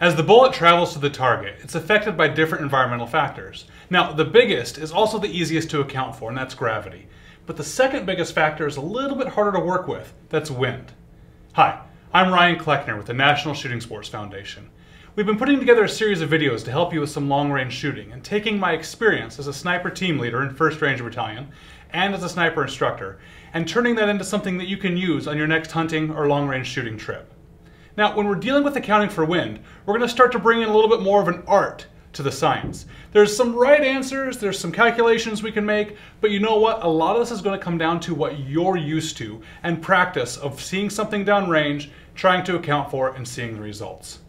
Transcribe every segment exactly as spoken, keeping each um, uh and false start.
As the bullet travels to the target, it's affected by different environmental factors. Now, the biggest is also the easiest to account for, and that's gravity. But the second biggest factor is a little bit harder to work with. That's wind. Hi, I'm Ryan Cleckner with the National Shooting Sports Foundation. We've been putting together a series of videos to help you with some long-range shooting and taking my experience as a sniper team leader in first Ranger Battalion and as a sniper instructor and turning that into something that you can use on your next hunting or long-range shooting trip. Now, when we're dealing with accounting for wind, we're going to start to bring in a little bit more of an art to the science. There's some right answers, there's some calculations we can make, but you know what? A lot of this is going to come down to what you're used to and practice of seeing something downrange, trying to account for it, and seeing the results.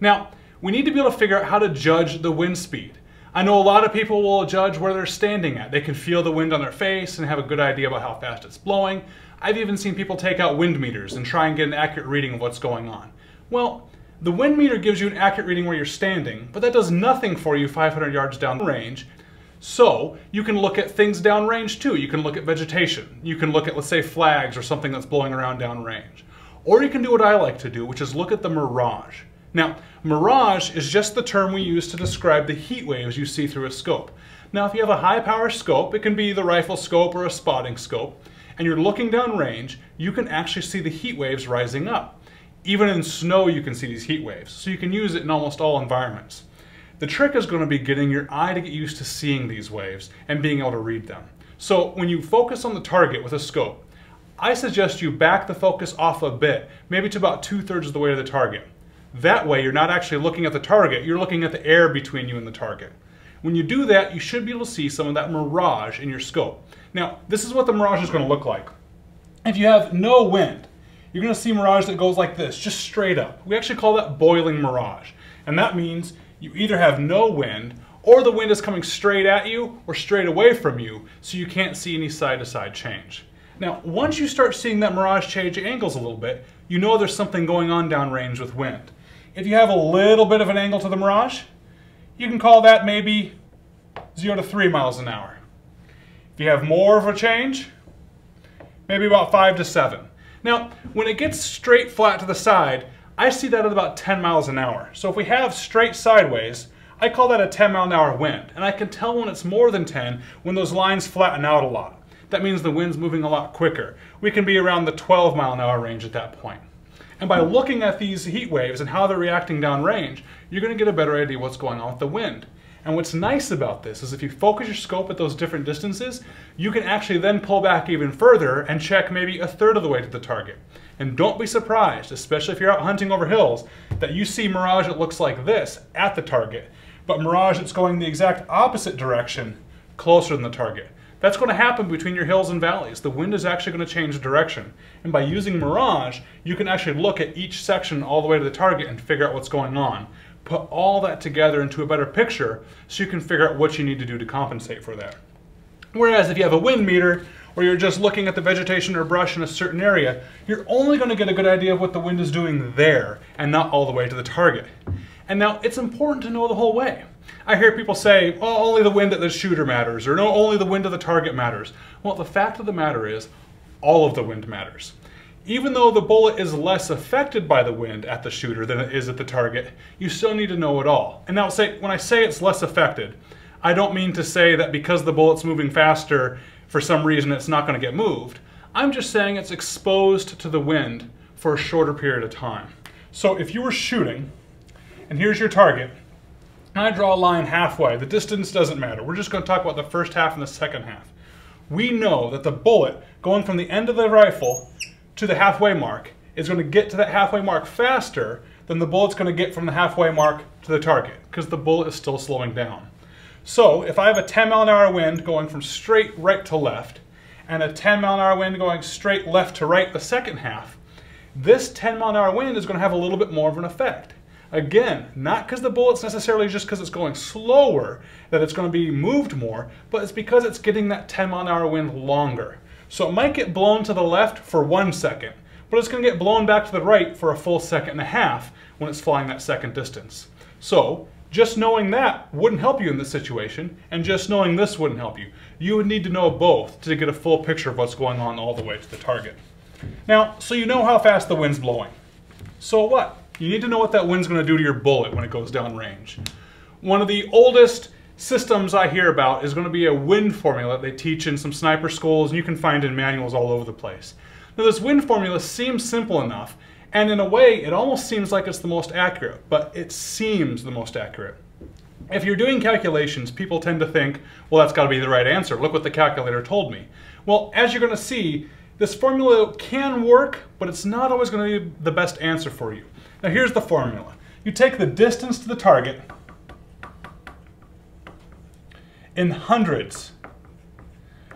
Now, we need to be able to figure out how to judge the wind speed. I know a lot of people will judge where they're standing at. They can feel the wind on their face and have a good idea about how fast it's blowing. I've even seen people take out wind meters and try and get an accurate reading of what's going on. Well, the wind meter gives you an accurate reading where you're standing, but that does nothing for you five hundred yards downrange. So you can look at things downrange too. You can look at vegetation. You can look at, let's say, flags or something that's blowing around downrange. Or you can do what I like to do, which is look at the mirage. Now, mirage is just the term we use to describe the heat waves you see through a scope. Now, if you have a high power scope, it can be the rifle scope or a spotting scope, and you're looking downrange, you can actually see the heat waves rising up. Even in snow, you can see these heat waves, so you can use it in almost all environments. The trick is going to be getting your eye to get used to seeing these waves and being able to read them. So when you focus on the target with a scope, I suggest you back the focus off a bit, maybe to about two-thirds of the way to the target. That way, you're not actually looking at the target, you're looking at the air between you and the target. When you do that, you should be able to see some of that mirage in your scope. Now, this is what the mirage is going to look like. If you have no wind, you're going to see mirage that goes like this, just straight up. We actually call that boiling mirage. And that means you either have no wind, or the wind is coming straight at you, or straight away from you, so you can't see any side-to-side change. Now, once you start seeing that mirage change angles a little bit, you know there's something going on downrange with wind. If you have a little bit of an angle to the mirage, you can call that maybe zero to three miles an hour. If you have more of a change, maybe about five to seven. Now, when it gets straight flat to the side, I see that at about ten miles an hour. So if we have straight sideways, I call that a ten mile an hour wind. And I can tell when it's more than ten when those lines flatten out a lot. That means the wind's moving a lot quicker. We can be around the twelve mile an hour range at that point. And by looking at these heat waves and how they're reacting downrange, you're going to get a better idea what's going on with the wind. And what's nice about this is if you focus your scope at those different distances, you can actually then pull back even further and check maybe a third of the way to the target. And don't be surprised, especially if you're out hunting over hills, that you see mirage that looks like this at the target, but mirage that's going the exact opposite direction closer than the target. That's going to happen between your hills and valleys. The wind is actually going to change direction. And by using mirage, you can actually look at each section all the way to the target and figure out what's going on. Put all that together into a better picture so you can figure out what you need to do to compensate for that. Whereas if you have a wind meter, or you're just looking at the vegetation or brush in a certain area, you're only going to get a good idea of what the wind is doing there and not all the way to the target. And now, it's important to know the whole way. I hear people say, oh, only the wind at the shooter matters, or no, only the wind of the target matters. Well, the fact of the matter is, all of the wind matters. Even though the bullet is less affected by the wind at the shooter than it is at the target, you still need to know it all. And now, say, when I say it's less affected, I don't mean to say that because the bullet's moving faster, for some reason it's not going to get moved. I'm just saying it's exposed to the wind for a shorter period of time. So if you were shooting, and here's your target, and I draw a line halfway. The distance doesn't matter. We're just going to talk about the first half and the second half. We know that the bullet going from the end of the rifle to the halfway mark is going to get to that halfway mark faster than the bullet's going to get from the halfway mark to the target because the bullet is still slowing down. So if I have a ten mile an hour wind going from straight right to left and a ten mile an hour wind going straight left to right the second half, this ten mile an hour wind is going to have a little bit more of an effect. Again, not because the bullet's necessarily just because it's going slower that it's going to be moved more, but it's because it's getting that ten mile an hour wind longer. So it might get blown to the left for one second, but it's going to get blown back to the right for a full second and a half when it's flying that second distance. So just knowing that wouldn't help you in this situation, and just knowing this wouldn't help you. You would need to know both to get a full picture of what's going on all the way to the target. Now, so you know how fast the wind's blowing. So what? You need to know what that wind's going to do to your bullet when it goes down range. One of the oldest systems I hear about is going to be a wind formula that they teach in some sniper schools, and you can find in manuals all over the place. Now, this wind formula seems simple enough, and in a way it almost seems like it's the most accurate, but it seems the most accurate. If you're doing calculations, people tend to think, well, that's got to be the right answer. Look what the calculator told me. Well, as you're going to see, this formula can work, but it's not always going to be the best answer for you. Now, here's the formula. You take the distance to the target in hundreds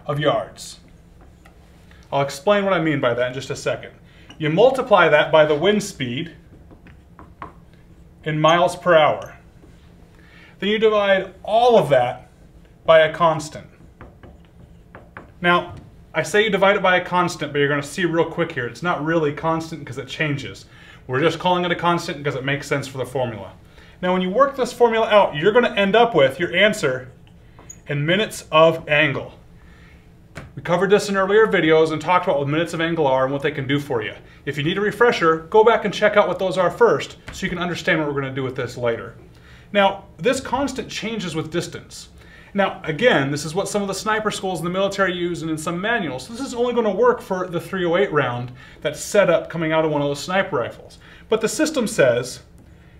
of yards. I'll explain what I mean by that in just a second. You multiply that by the wind speed in miles per hour. Then you divide all of that by a constant. Now, I say you divide it by a constant, but you're going to see real quick here, it's not really constant because it changes. We're just calling it a constant because it makes sense for the formula. Now, when you work this formula out, you're going to end up with your answer in minutes of angle. We covered this in earlier videos and talked about what minutes of angle are and what they can do for you. If you need a refresher, go back and check out what those are first so you can understand what we're going to do with this later. Now, this constant changes with distance. Now, again, this is what some of the sniper schools in the military use and in some manuals. This is only going to work for the three oh eight round that's set up coming out of one of those sniper rifles. But the system says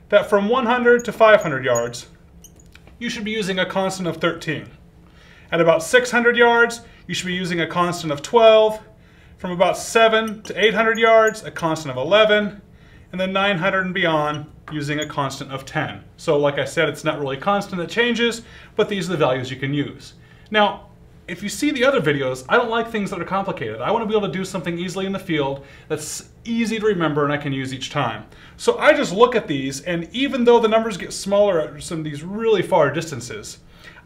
that from one hundred to five hundred yards, you should be using a constant of thirteen. At about six hundred yards, you should be using a constant of twelve. From about seven to eight hundred yards, a constant of eleven. And then nine hundred and beyond, using a constant of ten. So like I said, it's not really constant, it changes, but these are the values you can use. Now, if you see the other videos, I don't like things that are complicated. I want to be able to do something easily in the field that's easy to remember and I can use each time. So I just look at these, and even though the numbers get smaller at some of these really far distances,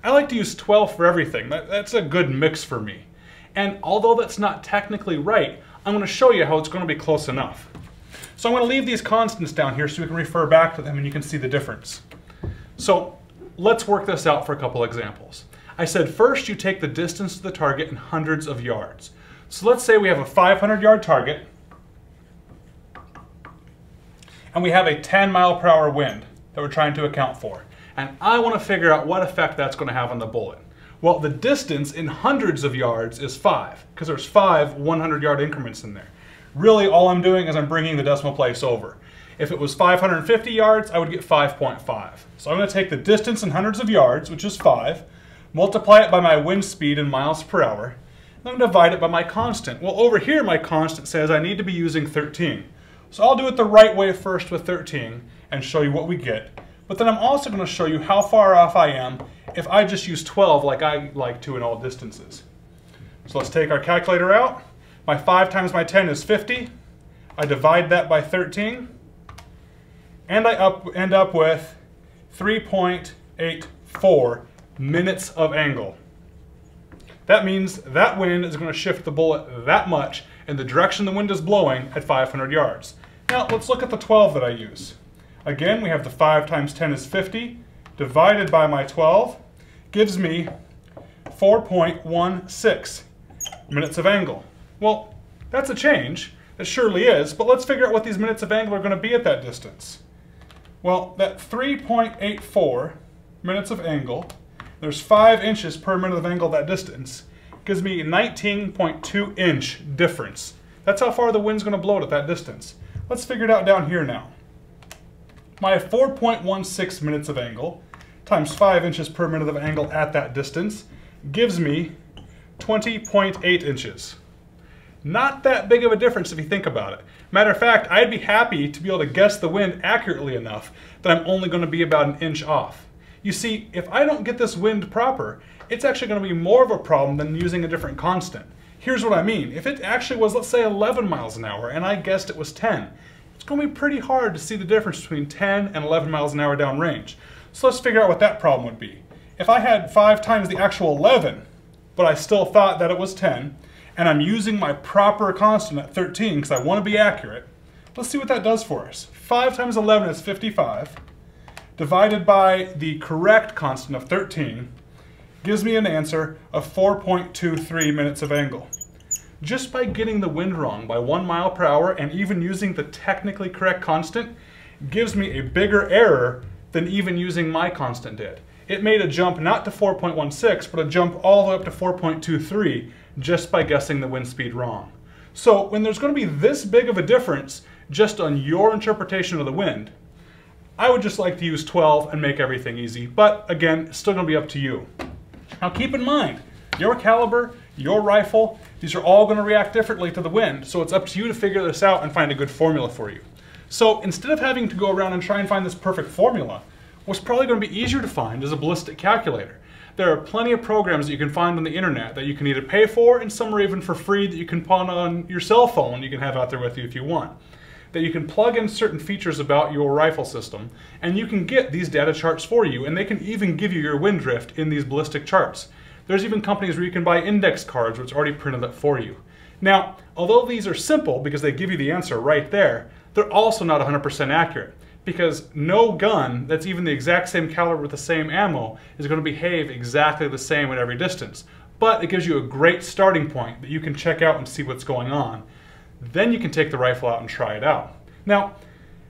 I like to use twelve for everything. That, that's a good mix for me. And although that's not technically right, I'm going to show you how it's going to be close enough. So I'm going to leave these constants down here so we can refer back to them and you can see the difference. So let's work this out for a couple examples. I said first you take the distance to the target in hundreds of yards. So let's say we have a five hundred yard target and we have a ten mile per hour wind that we're trying to account for. And I want to figure out what effect that's going to have on the bullet. Well, the distance in hundreds of yards is five because there's five one hundred yard increments in there. Really, all I'm doing is I'm bringing the decimal place over. If it was five hundred fifty yards, I would get five point five. So I'm going to take the distance in hundreds of yards, which is five, multiply it by my wind speed in miles per hour, and then divide it by my constant. Well, over here, my constant says I need to be using thirteen. So I'll do it the right way first with thirteen and show you what we get. But then I'm also going to show you how far off I am if I just use twelve like I like to in all distances. So let's take our calculator out. My five times my ten is fifty. I divide that by thirteen. And I up, end up with three point eight four minutes of angle. That means that wind is going to shift the bullet that much in the direction the wind is blowing at five hundred yards. Now let's look at the twelve that I use. Again, we have the five times ten is fifty, divided by my twelve gives me four point one six minutes of angle. Well, that's a change. It surely is, but let's figure out what these minutes of angle are going to be at that distance. Well, that three point eight four minutes of angle, there's five inches per minute of angle that distance, gives me nineteen point two inch difference. That's how far the wind's going to blow it at that distance. Let's figure it out down here now. My four point one six minutes of angle times five inches per minute of angle at that distance gives me twenty point eight inches. Not that big of a difference if you think about it. Matter of fact, I'd be happy to be able to guess the wind accurately enough that I'm only going to be about an inch off. You see, if I don't get this wind proper, it's actually going to be more of a problem than using a different constant. Here's what I mean. If it actually was, let's say, eleven miles an hour and I guessed it was ten, it's going to be pretty hard to see the difference between ten and eleven miles an hour downrange. So let's figure out what that problem would be. If I had five times the actual eleven, but I still thought that it was ten, and I'm using my proper constant at thirteen because I want to be accurate. Let's see what that does for us. five times eleven is fifty-five, divided by the correct constant of thirteen, gives me an answer of four point two three minutes of angle. Just by getting the wind wrong by one mile per hour and even using the technically correct constant, gives me a bigger error than even using my constant did. It made a jump not to four point one six, but a jump all the way up to four point two three just by guessing the wind speed wrong. So when there's going to be this big of a difference just on your interpretation of the wind, I would just like to use twelve and make everything easy. But again, it's still going to be up to you. Now keep in mind, your caliber, your rifle, these are all going to react differently to the wind, so it's up to you to figure this out and find a good formula for you. So instead of having to go around and try and find this perfect formula, what's probably going to be easier to find is a ballistic calculator. There are plenty of programs that you can find on the internet that you can either pay for, and some are even for free that you can pawn on your cell phone, you can have out there with you if you want, that you can plug in certain features about your rifle system, and you can get these data charts for you, and they can even give you your wind drift in these ballistic charts. There's even companies where you can buy index cards which already printed up for you. Now, although these are simple because they give you the answer right there, they're also not one hundred percent accurate, because no gun that's even the exact same caliber with the same ammo is going to behave exactly the same at every distance. But it gives you a great starting point that you can check out and see what's going on. Then you can take the rifle out and try it out. Now,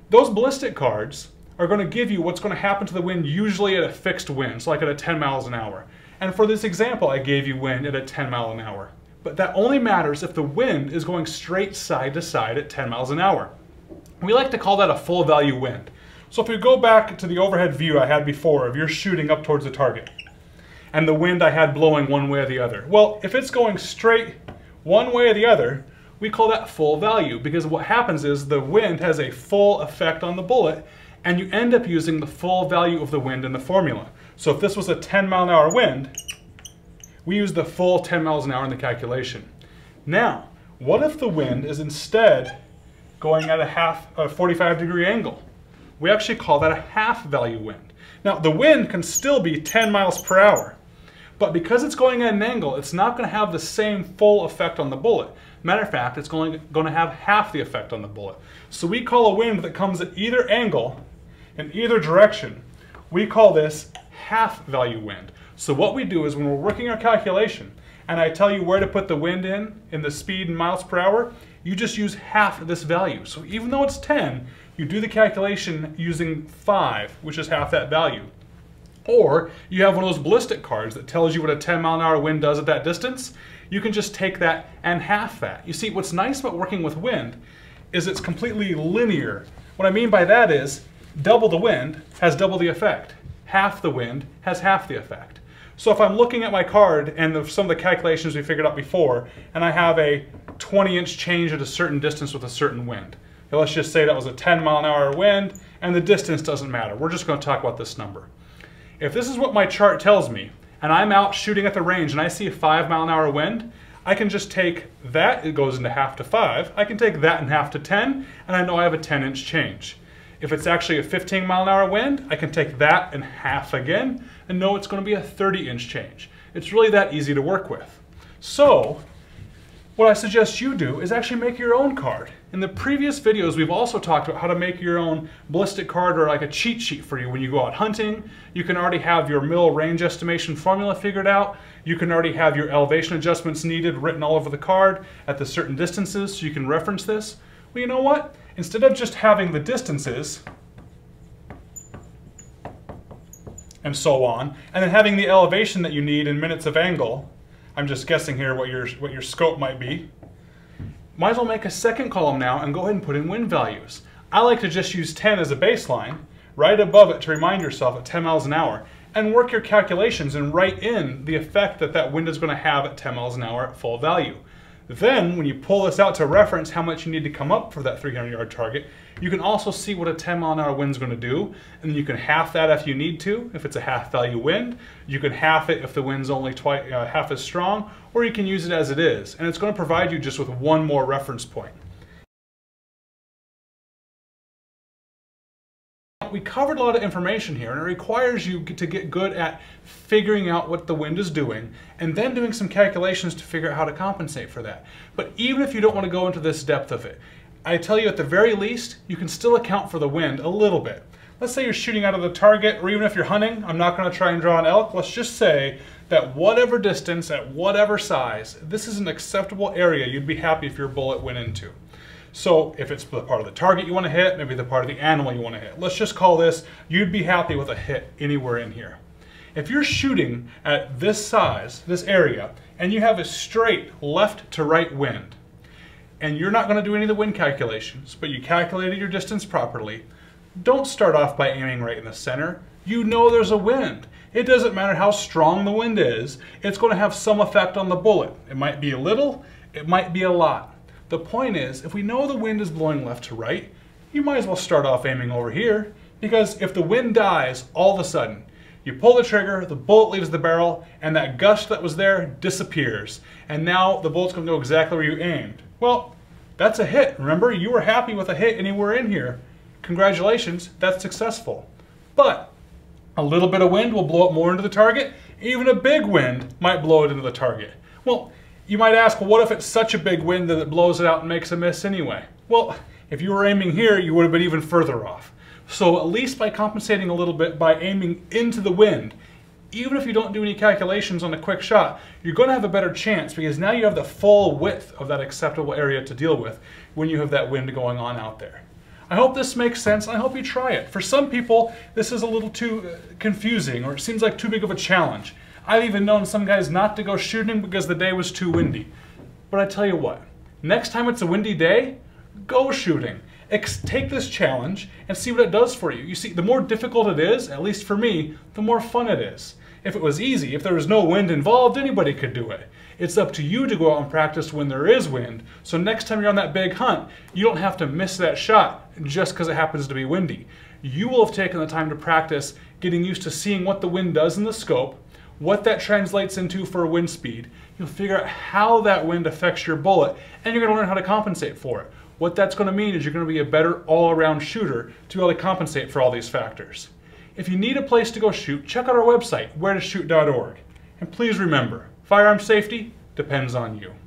those ballistic cards are going to give you what's going to happen to the wind usually at a fixed wind, so like at a ten miles an hour. And for this example, I gave you wind at a ten mile an hour. But that only matters if the wind is going straight side to side at ten miles an hour. We like to call that a full value wind. So if we go back to the overhead view I had before of you're shooting up towards the target and the wind I had blowing one way or the other. Well, if it's going straight one way or the other, we call that full value, because what happens is the wind has a full effect on the bullet, and you end up using the full value of the wind in the formula. So if this was a ten mile an hour wind, we use the full ten miles an hour in the calculation. Now, what if the wind is instead going at a half, a forty-five degree angle? We actually call that a half value wind. Now, the wind can still be ten miles per hour, but because it's going at an angle, it's not going to have the same full effect on the bullet. Matter of fact, it's going to have half the effect on the bullet. So we call a wind that comes at either angle, in either direction, we call this half value wind. So what we do is when we're working our calculation and I tell you where to put the wind in, in the speed in miles per hour, you just use half of this value. So even though it's ten, you do the calculation using five, which is half that value. Or you have one of those ballistic cards that tells you what a ten mile an hour wind does at that distance. You can just take that and half that. You see, what's nice about working with wind is it's completely linear. What I mean by that is double the wind has double the effect. Half the wind has half the effect. So if I'm looking at my card and the, some of the calculations we figured out before, and I have a twenty inch change at a certain distance with a certain wind. Now let's just say that was a ten mile an hour wind and the distance doesn't matter. We're just going to talk about this number. If this is what my chart tells me, and I'm out shooting at the range and I see a five mile an hour wind, I can just take that, it goes into half to five, I can take that in half to ten, and I know I have a ten inch change. If it's actually a fifteen mile an hour wind, I can take that in half again and know it's going to be a thirty inch change. It's really that easy to work with. So what I suggest you do is actually make your own card. In the previous videos, we've also talked about how to make your own ballistic card, or like a cheat sheet for you when you go out hunting. You can already have your mil range estimation formula figured out. You can already have your elevation adjustments needed written all over the card at the certain distances, so you can reference this. Well, you know what? Instead of just having the distances and so on, and then having the elevation that you need in minutes of angle, I'm just guessing here what your, what your scope might be, might as well make a second column now and go ahead and put in wind values. I like to just use ten as a baseline, right above it to remind yourself at ten miles an hour, and work your calculations and write in the effect that that wind is going to have at ten miles an hour at full value. Then, when you pull this out to reference how much you need to come up for that three hundred yard target, you can also see what a ten mile an hour wind is going to do, and you can half that if you need to, if it's a half value wind. You can half it if the wind's only twice, uh, half as strong, or you can use it as it is, and it's going to provide you just with one more reference point. We covered a lot of information here, and it requires you to get good at figuring out what the wind is doing and then doing some calculations to figure out how to compensate for that. But even if you don't want to go into this depth of it, I tell you at the very least, you can still account for the wind a little bit. Let's say you're shooting out of the target, or even if you're hunting, I'm not going to try and draw an elk. Let's just say that whatever distance, at whatever size, this is an acceptable area you'd be happy if your bullet went into. So if it's the part of the target you want to hit, maybe the part of the animal you want to hit. Let's just call this, you'd be happy with a hit anywhere in here. If you're shooting at this size, this area, and you have a straight left to right wind, and you're not going to do any of the wind calculations, but you calculated your distance properly, don't start off by aiming right in the center. You know there's a wind. It doesn't matter how strong the wind is, it's going to have some effect on the bullet. It might be a little, it might be a lot. The point is, if we know the wind is blowing left to right, you might as well start off aiming over here, because if the wind dies all of a sudden, you pull the trigger, the bullet leaves the barrel, and that gust that was there disappears. And now the bullet's going to go exactly where you aimed. Well, that's a hit. Remember, you were happy with a hit anywhere in here. Congratulations, that's successful. But a little bit of wind will blow it more into the target. Even a big wind might blow it into the target. Well, you might ask, well, what if it's such a big wind that it blows it out and makes a miss anyway? Well, if you were aiming here, you would have been even further off. So at least by compensating a little bit by aiming into the wind, even if you don't do any calculations on a quick shot, you're going to have a better chance, because now you have the full width of that acceptable area to deal with when you have that wind going on out there. I hope this makes sense, and I hope you try it. For some people, this is a little too confusing, or it seems like too big of a challenge. I've even known some guys not to go shooting because the day was too windy. But I tell you what, next time it's a windy day, go shooting. Ex- take this challenge and see what it does for you. You see, the more difficult it is, at least for me, the more fun it is. If it was easy, if there was no wind involved, anybody could do it. It's up to you to go out and practice when there is wind. So next time you're on that big hunt, you don't have to miss that shot just because it happens to be windy. You will have taken the time to practice getting used to seeing what the wind does in the scope, what that translates into for wind speed. You'll figure out how that wind affects your bullet, and you're going to learn how to compensate for it. What that's going to mean is you're going to be a better all-around shooter to be able to compensate for all these factors. If you need a place to go shoot, check out our website, where to shoot dot org. And please remember, firearm safety depends on you.